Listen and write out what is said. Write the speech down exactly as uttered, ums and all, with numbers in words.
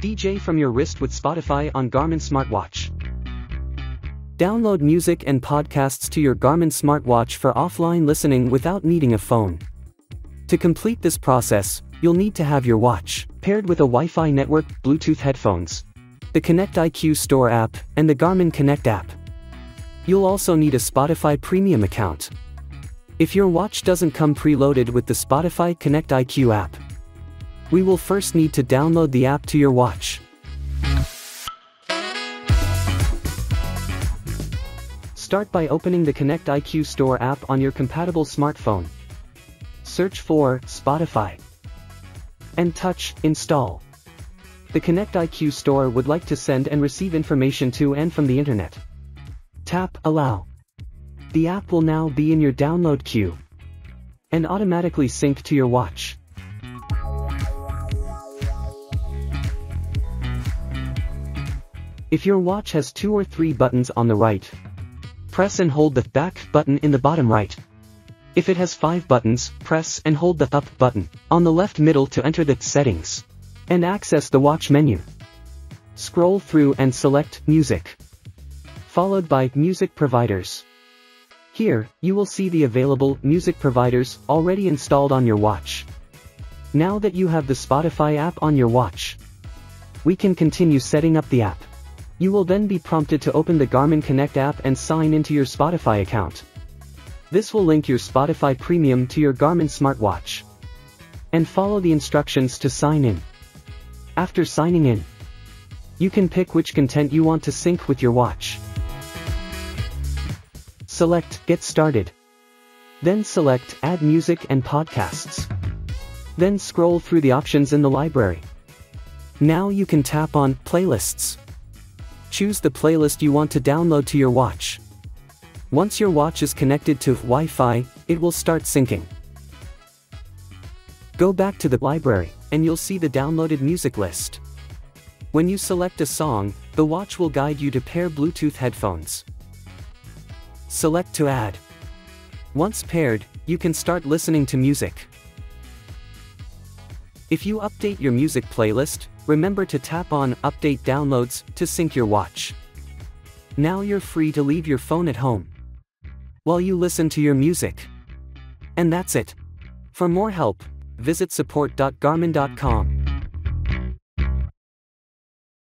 D J from your wrist with Spotify on Garmin smartwatch. Download music and podcasts to your Garmin smartwatch for offline listening without needing a phone. To complete this process, you'll need to have your watch paired with a Wi-Fi network, Bluetooth headphones, the Connect I Q Store app, and the Garmin Connect app. You'll also need a Spotify Premium account. If your watch doesn't come preloaded with the Spotify Connect I Q app, we will first need to download the app to your watch. Start by opening the Connect I Q Store app on your compatible smartphone. Search for Spotify and touch Install. The Connect I Q Store would like to send and receive information to and from the internet. Tap Allow. The app will now be in your download queue and automatically sync to your watch. If your watch has two or three buttons on the right, press and hold the back button in the bottom right. If it has five buttons, press and hold the up button on the left middle to enter the settings and access the watch menu. Scroll through and select Music, followed by Music Providers. Here, you will see the available music providers already installed on your watch. Now that you have the Spotify app on your watch, we can continue setting up the app. You will then be prompted to open the Garmin Connect app and sign into your Spotify account. This will link your Spotify Premium to your Garmin smartwatch. And follow the instructions to sign in. After signing in, you can pick which content you want to sync with your watch. Select Get Started. Then select Add Music and Podcasts. Then scroll through the options in the library. Now you can tap on Playlists. Choose the playlist you want to download to your watch. Once your watch is connected to Wi-Fi, it will start syncing. Go back to the library, and you'll see the downloaded music list. When you select a song, the watch will guide you to pair Bluetooth headphones. Select to add. Once paired, you can start listening to music. If you update your music playlist, remember to tap on Update Downloads to sync your watch. Now you're free to leave your phone at home while you listen to your music. And that's it. For more help, visit support dot garmin dot com.